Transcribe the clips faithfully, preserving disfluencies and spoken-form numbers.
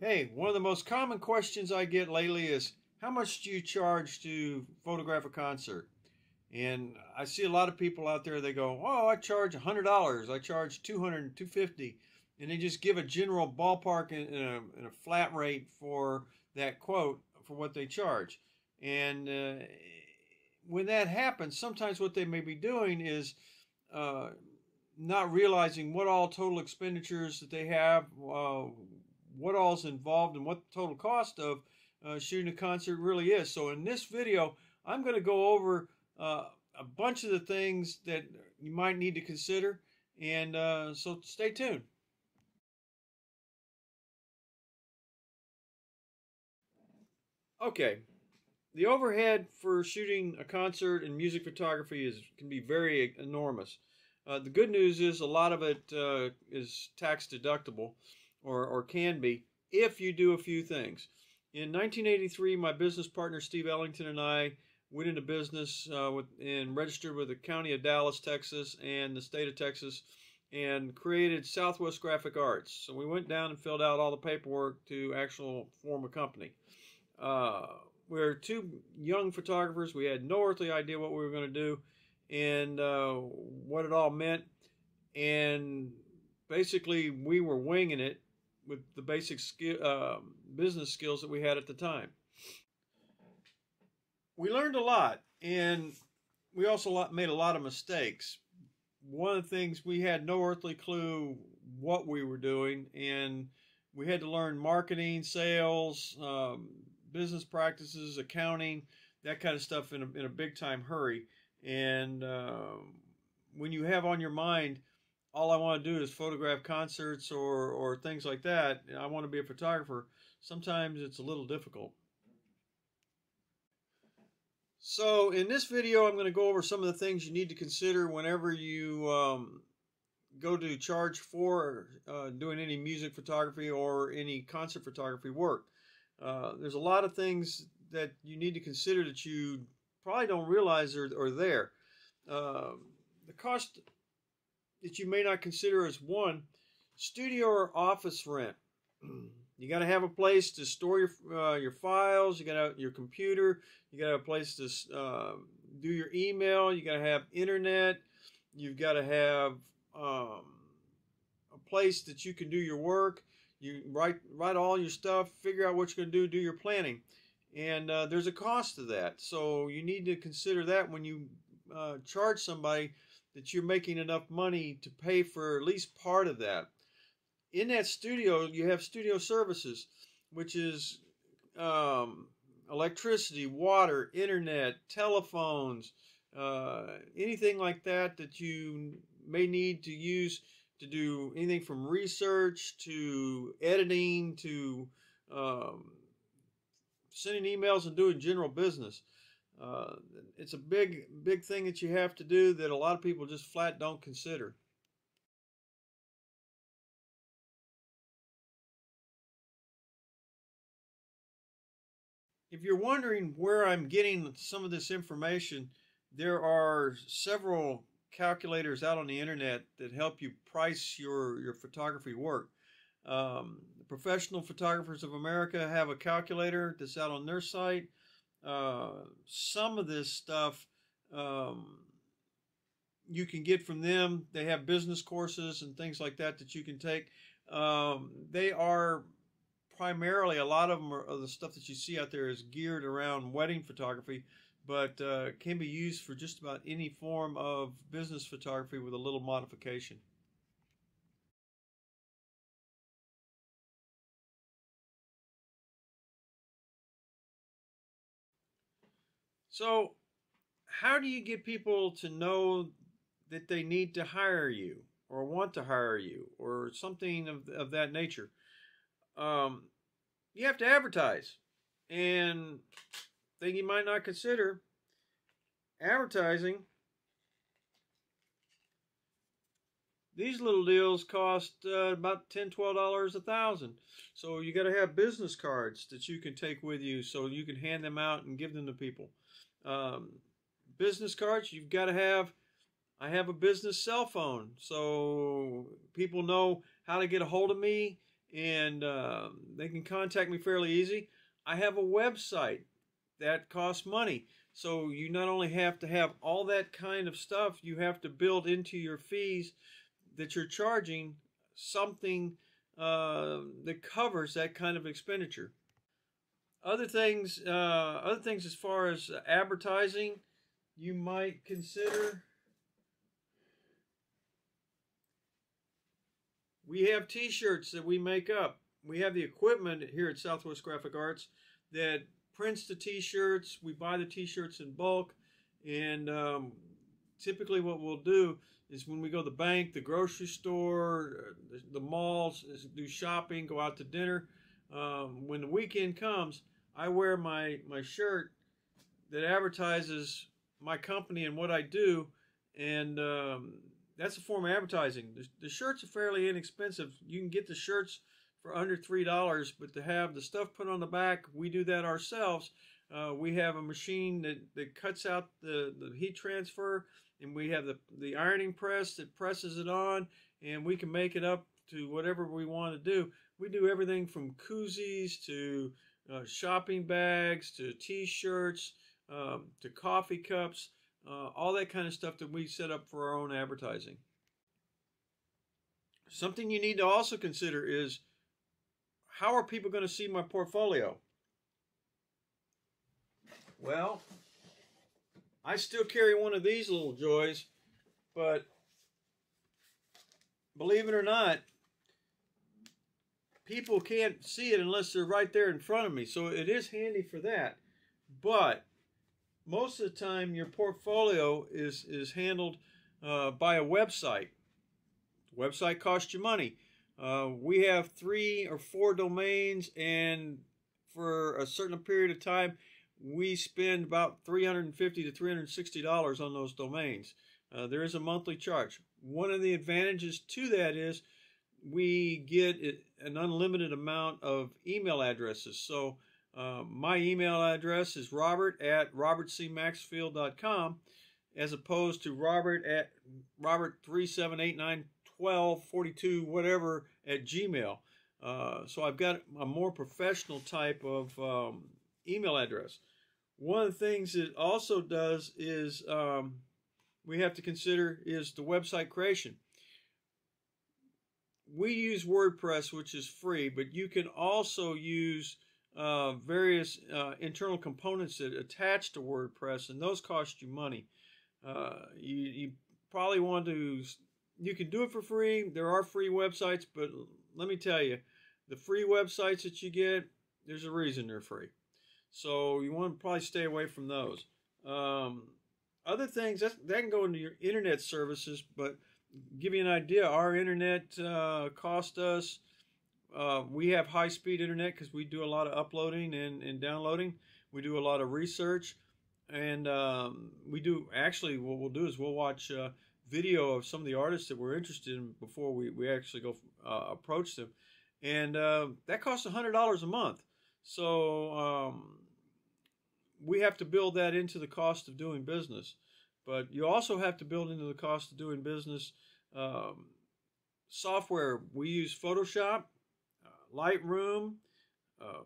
Hey, one of the most common questions I get lately is, how much do you charge to photograph a concert? And I see a lot of people out there, they go, oh, I charge one hundred dollars, I charge two hundred dollars, two hundred fifty dollars, and they just give a general ballpark and a, a flat rate for that quote for what they charge. And uh, when that happens, sometimes what they may be doing is uh, not realizing what all total expenditures that they have, uh, what all is involved, and what the total cost of uh, shooting a concert really is. So in this video, I'm going to go over Uh, a bunch of the things that you might need to consider, and uh, so stay tuned. Okay, the overhead for shooting a concert and music photography is can be very enormous. Uh, the good news is a lot of it uh, is tax deductible, or, or can be, if you do a few things. In nineteen eighty-three, my business partner Steve Ellington and I went into business uh, with, and registered with the county of Dallas, Texas, and the state of Texas, and created Southwest Graphic Arts. So we went down and filled out all the paperwork to actually form a company. Uh, we were two young photographers. We had no earthly idea what we were going to do and uh, what it all meant. And basically, we were winging it with the basic skill, uh, business skills that we had at the time. We learned a lot, and we also made a lot of mistakes. One of the things, we had no earthly clue what we were doing, and we had to learn marketing, sales, um, business practices, accounting, that kind of stuff in a, in a big-time hurry. And uh, when you have on your mind, all I want to do is photograph concerts or, or things like that, and I want to be a photographer, sometimes it's a little difficult. So in this video, I'm going to go over some of the things you need to consider whenever you um, go to charge for uh, doing any music photography or any concert photography work. Uh, there's a lot of things that you need to consider that you probably don't realize are, are there. Uh, the cost that you may not consider is, one, studio or office rent. You got to have a place to store your uh, your files. You got to have your computer. You got to have a place to uh, do your email. You got to have internet. You've got to have um, a place that you can do your work. You write write all your stuff. Figure out what you're going to do. Do your planning, and uh, there's a cost to that. So you need to consider that when you uh, charge somebody, that you're making enough money to pay for at least part of that. In that studio, you have studio services, which is um, electricity, water, internet, telephones, uh, anything like that that you may need to use to do anything from research to editing to um, sending emails and doing general business. Uh, it's a big, big thing that you have to do that a lot of people just flat don't consider. If you're wondering where I'm getting some of this information, there are several calculators out on the internet that help you price your, your photography work. Um, the Professional Photographers of America have a calculator that's out on their site. Uh, some of this stuff um, you can get from them. They have business courses and things like that that you can take. Um, they are... Primarily, a lot of them are, the stuff that you see out there is geared around wedding photography, but uh, can be used for just about any form of business photography with a little modification. So, how do you get people to know that they need to hire you or want to hire you or something of, of that nature? Um, you have to advertise, and thing you might not consider, advertising, these little deals cost uh, about ten, twelve dollars a thousand. So you got to have business cards that you can take with you so you can hand them out and give them to people. Um, business cards, you've got to have, I have a business cell phone, so people know how to get a hold of me. and uh, they can contact me fairly easy. I have a website that costs money, so you not only have to have all that kind of stuff, you have to build into your fees that you're charging something uh, that covers that kind of expenditure. Other things, uh, other things as far as advertising, you might consider. We have t-shirts that we make up. We have the equipment here at Southwest Graphic Arts that prints the t-shirts. We buy the t-shirts in bulk, and um, typically what we'll do is when we go to the bank, the grocery store, the malls, do shopping, go out to dinner, um, when the weekend comes, I wear my, my shirt that advertises my company and what I do, and um, that's a form of advertising. The, the shirts are fairly inexpensive. You can get the shirts for under three dollars, but to have the stuff put on the back, we do that ourselves. Uh, we have a machine that, that cuts out the, the heat transfer, and we have the, the ironing press that presses it on, and we can make it up to whatever we want to do. We do everything from koozies to uh, shopping bags to t-shirts um, to coffee cups, uh, all that kind of stuff that we set up for our own advertising. Something you need to also consider is, how are people going to see my portfolio? Well, I still carry one of these little joys, but believe it or not, people can't see it unless they're right there in front of me. So it is handy for that. But most of the time, your portfolio is, is handled uh, by a website. The website costs you money. Uh, we have three or four domains, and for a certain period of time, we spend about three hundred fifty to three hundred sixty dollars on those domains. Uh, there is a monthly charge. One of the advantages to that is we get an unlimited amount of email addresses. So uh, my email address is robert at robert c maxfield dot com, as opposed to robert at robert three seven eight nine. twelve, forty-two, whatever, at Gmail. Uh, so I've got a more professional type of um, email address. One of the things it also does is um, we have to consider is the website creation. We use WordPress, which is free, but you can also use uh, various uh, internal components that attach to WordPress, and those cost you money. Uh, you, you probably want to... You can do it for free. There are free websites, but let me tell you, the free websites that you get, there's a reason they're free. So you want to probably stay away from those. Um, other things, that, that can go into your internet services, but give you an idea, our internet uh, cost us, uh, we have high-speed internet because we do a lot of uploading and, and downloading. We do a lot of research, and um, we do, actually, what we'll do is we'll watch uh, video of some of the artists that we're interested in before we, we actually go uh, approach them, and uh, that costs one hundred dollars a month. So um, we have to build that into the cost of doing business, but you also have to build into the cost of doing business um, software. We use Photoshop, uh, Lightroom, uh,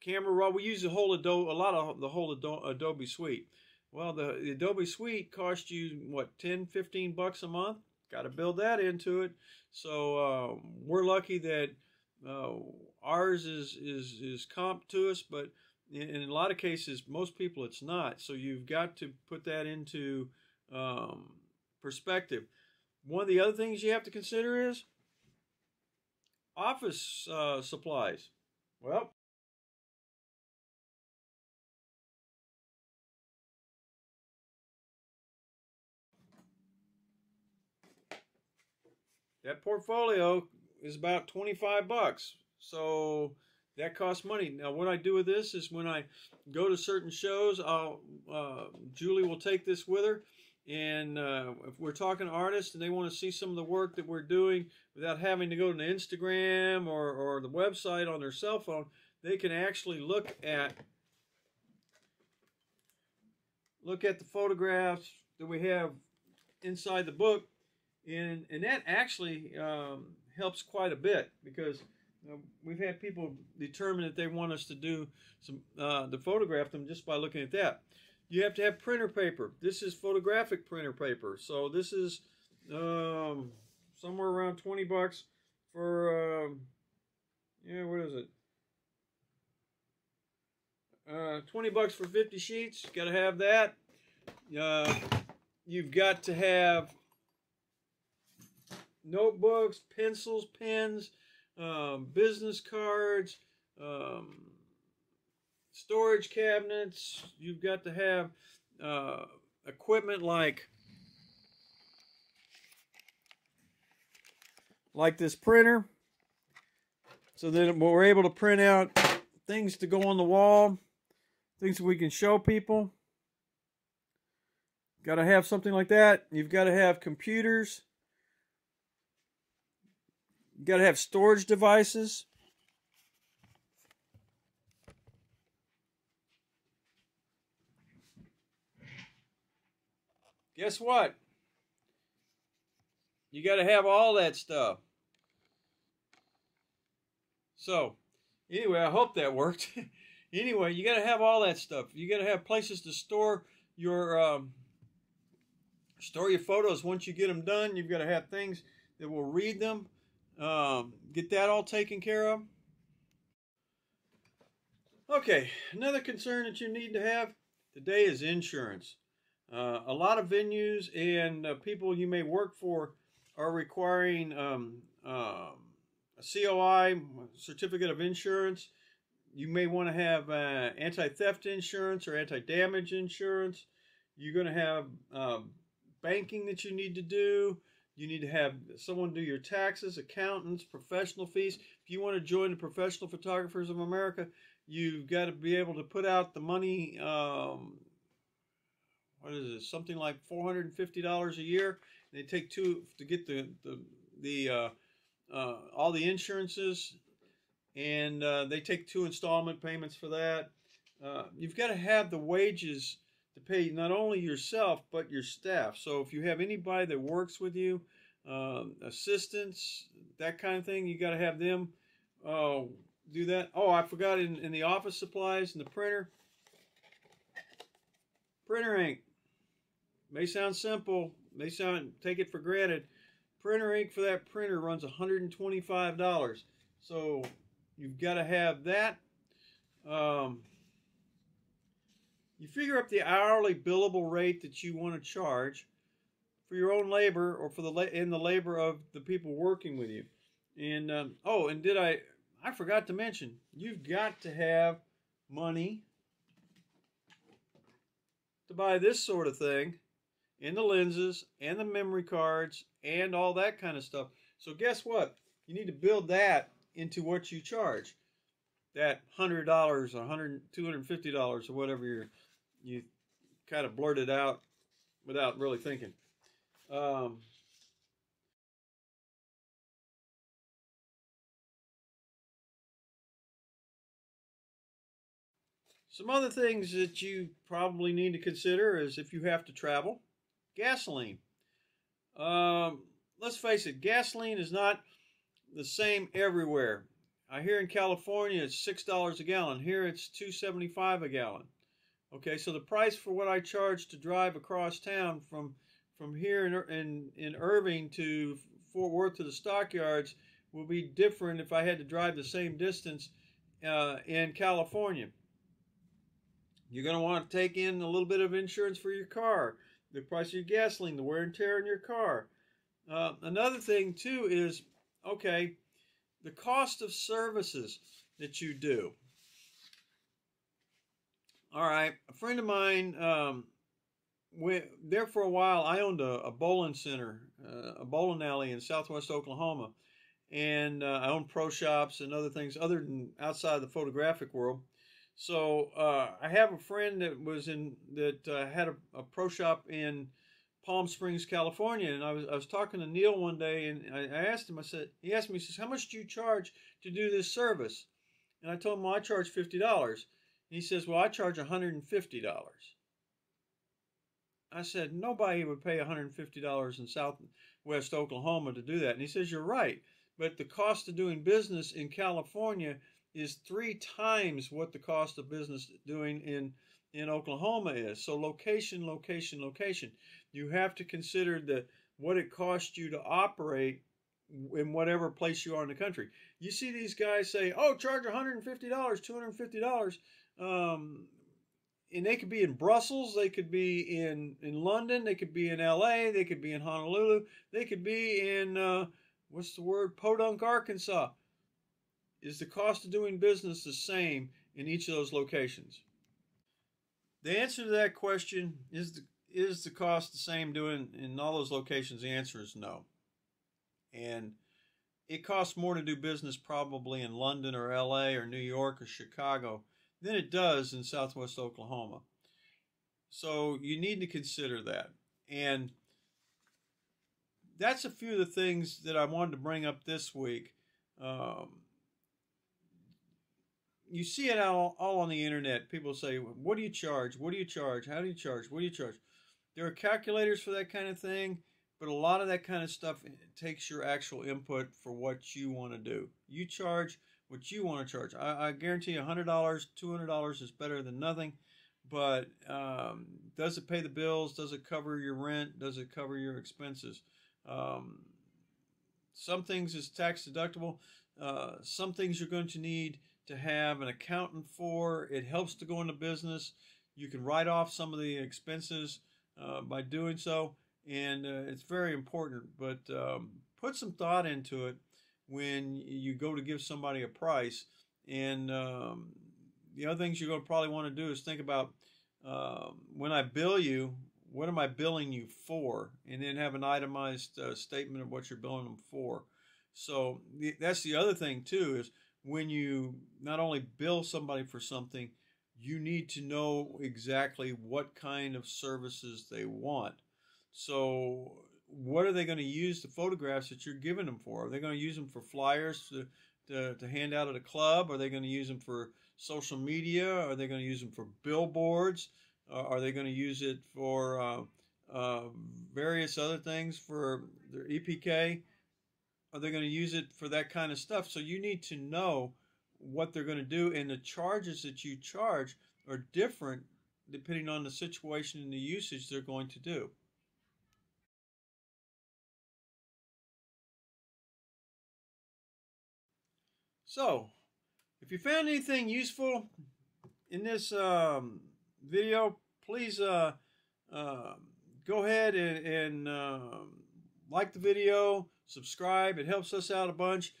Camera Raw. We use the whole Adobe, a lot of the whole Ado Adobe suite. Well, the, the Adobe suite costs you, what, ten, fifteen bucks a month? Got to build that into it. So uh, we're lucky that uh, ours is, is, is comped to us, but in, in a lot of cases, most people it's not. So you've got to put that into um, perspective. One of the other things you have to consider is office uh, supplies. Well, that portfolio is about twenty-five bucks, so that costs money. Now, what I do with this is when I go to certain shows, I'll, uh, Julie will take this with her, and uh, if we're talking to artists and they want to see some of the work that we're doing without having to go to Instagram or, or the website on their cell phone, they can actually look at look at the photographs that we have inside the book. And, and that actually um, helps quite a bit, because you know, we've had people determine that they want us to do some uh, to photograph them just by looking at that. You have to have printer paper. This is photographic printer paper, so this is um, somewhere around twenty bucks for um, yeah, what is it? Uh, twenty bucks for fifty sheets. Got to have that. Uh, you've got to have notebooks, pencils, pens, um, business cards, um, storage cabinets. You've got to have uh, equipment like like this printer, so that we're able to print out things to go on the wall, things that we can show people. Got to have something like that. You've got to have computers. You've got to have storage devices. Guess what? You got to have all that stuff. So, anyway, I hope that worked. Anyway, you got to have all that stuff. You got to have places to store your um, store your photos once you get them done. You've got to have things that will read them. Um, get that all taken care of. Okay, another concern that you need to have today is insurance. Uh, a lot of venues and uh, people you may work for are requiring um, uh, a C O I, certificate of insurance. You may want to have uh, anti-theft insurance or anti-damage insurance. You're going to have uh, banking that you need to do. You need to have someone do your taxes, accountants, professional fees. If you want to join the Professional Photographers of America, you've got to be able to put out the money. Um, what is it? Something like four hundred fifty dollars a year. They take two to get the the the uh, uh, all the insurances, and uh, they take two installment payments for that. Uh, you've got to have the wages to pay not only yourself, but your staff. So if you have anybody that works with you, um, assistants, that kind of thing, you got to have them uh, do that. Oh, I forgot in, in the office supplies and the printer. Printer ink. May sound simple, may sound, take it for granted. Printer ink for that printer runs one hundred twenty-five dollars. So you've got to have that. Um, You figure up the hourly billable rate that you want to charge for your own labor, or for the la in the labor of the people working with you. And um, oh, and did I? I forgot to mention, you've got to have money to buy this sort of thing, and the lenses, and the memory cards, and all that kind of stuff. So guess what? You need to build that into what you charge. That hundred dollars, a hundred, two hundred and fifty dollars, or whatever you're. You kind of blurt it out without really thinking. Um, some other things that you probably need to consider is if you have to travel. Gasoline. Um, let's face it, gasoline is not the same everywhere. I hear in California it's six dollars a gallon. Here it's two seventy-five a gallon. Okay, so the price for what I charge to drive across town from from here in, in, in Irving to Fort Worth to the stockyards will be different if I had to drive the same distance uh, in California. You're going to want to take in a little bit of insurance for your car, the price of your gasoline, the wear and tear in your car. Uh, another thing, too, is, okay, the cost of services that you do. All right, a friend of mine, um, went there for a while. I owned a, a bowling center, uh, a bowling alley in Southwest Oklahoma, and uh, I owned pro shops and other things other than outside the photographic world. So uh, I have a friend that was in that uh, had a, a pro shop in Palm Springs, California, and I was I was talking to Neil one day, and I, I asked him. I said, he asked me, he says, "How much do you charge to do this service?" And I told him, well, I charge fifty dollars. He says, well, I charge one hundred fifty dollars. I said, nobody would pay one hundred fifty dollars in Southwest Oklahoma to do that. And he says, you're right. but the cost of doing business in California is three times what the cost of business doing in in Oklahoma is. So location, location, location. You have to consider the what it costs you to operate in whatever place you are in the country. You see these guys say, oh, charge one hundred fifty dollars, two hundred fifty dollars. Um, and they could be in Brussels, they could be in, in London, they could be in L A, they could be in Honolulu, they could be in, uh, what's the word, Podunk, Arkansas. Is the cost of doing business the same in each of those locations? The answer to that question, is the, is the cost the same doing in all those locations? The answer is no. And it costs more to do business probably in London or L A or New York or Chicago than it does in Southwest Oklahoma. So you need to consider that. And that's a few of the things that I wanted to bring up this week. Um, you see it all, all on the internet. People say, what do you charge? What do you charge? How do you charge? What do you charge? There are calculators for that kind of thing. But a lot of that kind of stuff takes your actual input for what you want to do. You charge what you want to charge. I, I guarantee you one hundred dollars, two hundred dollars is better than nothing. But um, does it pay the bills? Does it cover your rent? Does it cover your expenses? Um, some things is tax deductible. Uh, some things you're going to need to have an accountant for. It helps to go into business. You can write off some of the expenses uh, by doing so. And uh, it's very important, but um, put some thought into it when you go to give somebody a price. And um, the other things you're going to probably want to do is think about uh, when I bill you, what am I billing you for? And then have an itemized uh, statement of what you're billing them for. So the, that's the other thing too, is when you not only bill somebody for something, you need to know exactly what kind of services they want. So what are they going to use the photographs that you're giving them for? Are they going to use them for flyers to, to, to hand out at a club? Are they going to use them for social media? Are they going to use them for billboards? Uh, are they going to use it for uh, uh, various other things, for their E P K? Are they going to use it for that kind of stuff? So you need to know what they're going to do, and the charges that you charge are different depending on the situation and the usage they're going to do. So, if you found anything useful in this um, video, please uh, uh, go ahead and, and uh, like the video, subscribe. It helps us out a bunch.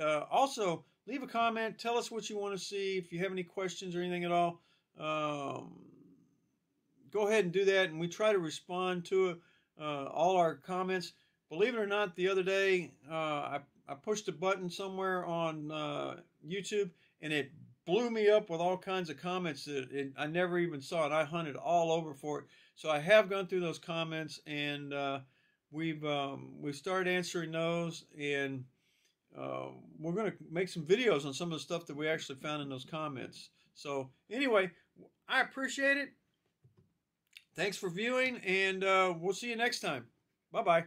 Uh, also, leave a comment. Tell us what you want to see. If you have any questions or anything at all, um, go ahead and do that. And we try to respond to uh, all our comments. Believe it or not, the other day, uh, I I pushed a button somewhere on uh, YouTube, and it blew me up with all kinds of comments that it, I never even saw it. I hunted all over for it. So I have gone through those comments, and uh, we've um, we've started answering those, and uh, we're going to make some videos on some of the stuff that we actually found in those comments. So anyway, I appreciate it. Thanks for viewing, and uh, we'll see you next time. Bye-bye.